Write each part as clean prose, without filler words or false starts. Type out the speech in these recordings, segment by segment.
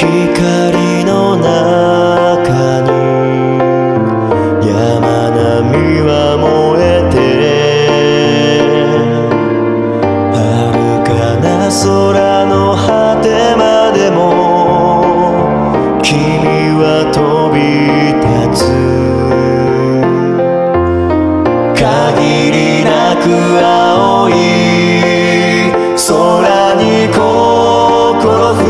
光の中に山並みは燃えて、遥かな空の果てまでも君は飛び立つ。限りなく青い空に心震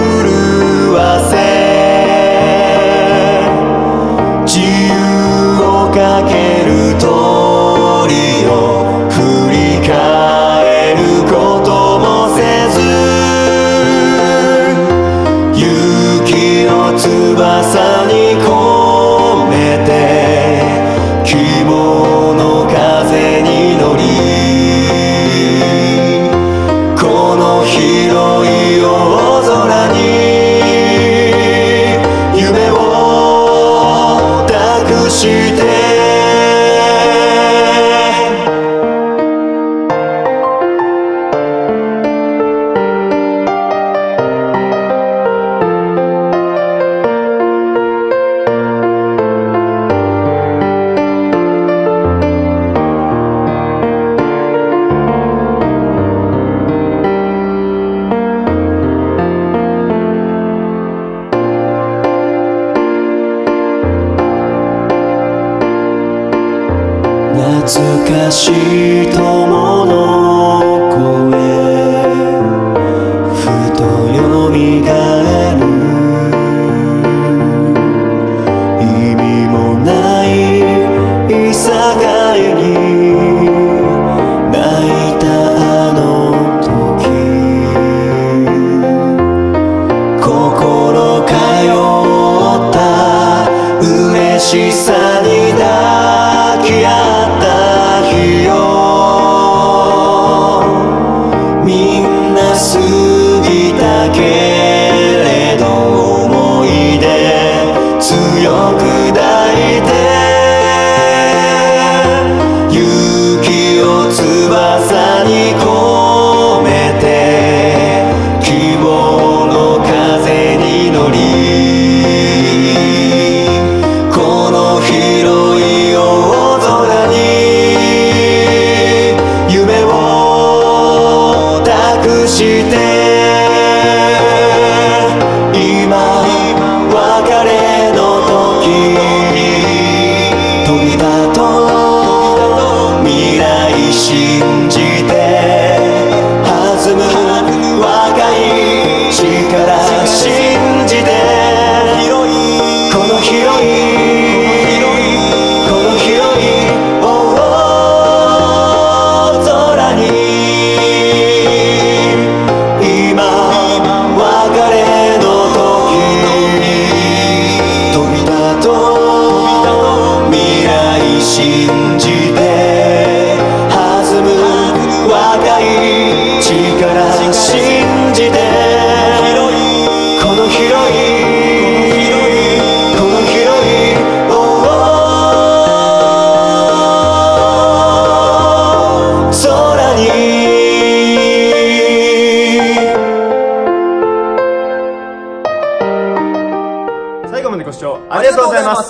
えて、懐かしい友の声ふとよみがえる。意味もないいさかいに泣いたあの時、心通った嬉しさに抱き合う。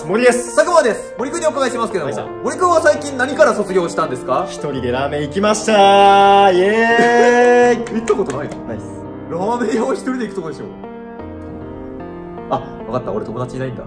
森です。佐久間です。森君にお伺いしますけども、森君は最近何から卒業したんですか？一人でラーメン行きましたー。イエーイ。行ったことないの？ないっす。ラーメン屋は一人で行くとこでしょ。あ、分かった。俺友達いないんだ。